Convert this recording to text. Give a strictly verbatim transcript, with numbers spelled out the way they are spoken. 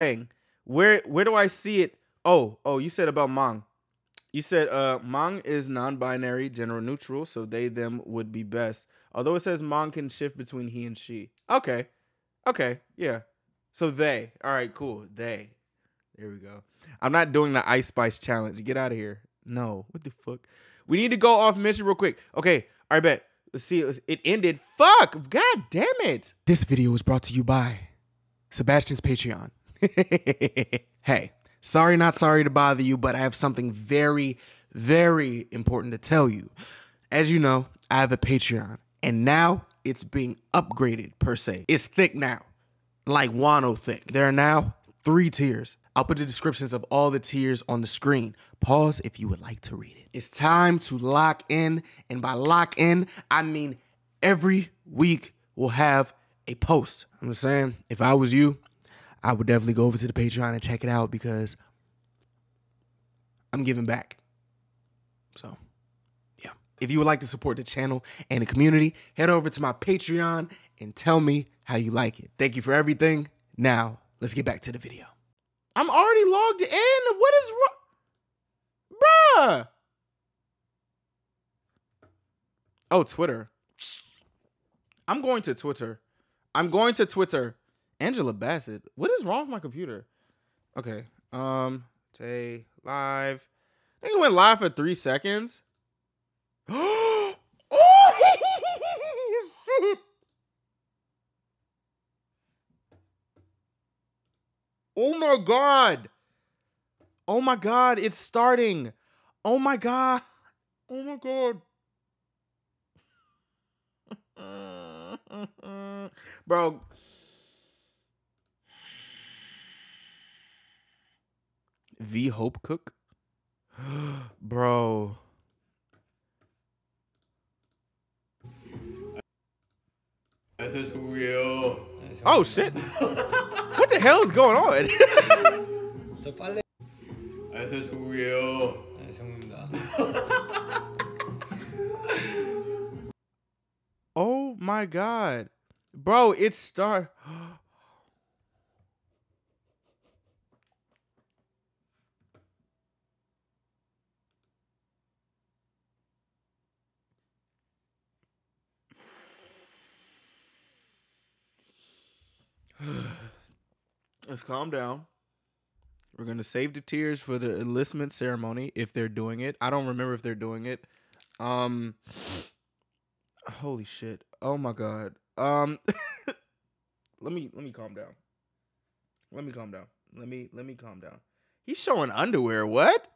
saying, where where do I see it? Oh, oh, you said about Hmong. You said uh, Hmong is non-binary, gender neutral, so they, them would be best. Although it says Hmong can shift between he and she. Okay. Okay. Yeah. So they. All right, cool. They. There we go. I'm not doing the Ice Spice challenge. Get out of here. No. What the fuck? We need to go off mission real quick. Okay. All right, bet. Let's see. It ended. Fuck. God damn it. This video was brought to you by Sebastian's Patreon. Hey. Sorry, not sorry to bother you, but I have something very, very important to tell you. As you know, I have a Patreon, and now it's being upgraded, per se. It's thick now, like Wano thick. There are now three tiers. I'll put the descriptions of all the tiers on the screen. Pause if you would like to read it. It's time to lock in, and by lock in, I mean every week we'll have a post. I'm just saying, if I was you, I would definitely go over to the Patreon and check it out because I'm giving back. So, yeah. If you would like to support the channel and the community, head over to my Patreon and tell me how you like it. Thank you for everything. Now, let's get back to the video. I'm already logged in. What is wrong? Bruh. Oh, Twitter. I'm going to Twitter. I'm going to Twitter. Angela Bassett. What is wrong with my computer? Okay. Um, today live. I think it went live for three seconds. Oh shit. Oh my god. Oh my god, it's starting. Oh my god. Oh my god. Bro. V Hope Cook? Bro. This is real. Oh shit. What the hell is going on? This is real. Oh my god. Bro, it's star. Let's calm down. We're gonna save the tears for the enlistment ceremony if they're doing it. I don't remember if they're doing it. Um, holy shit! Oh my god. Um, let me let me calm down. Let me calm down. Let me let me calm down. He's showing underwear. What?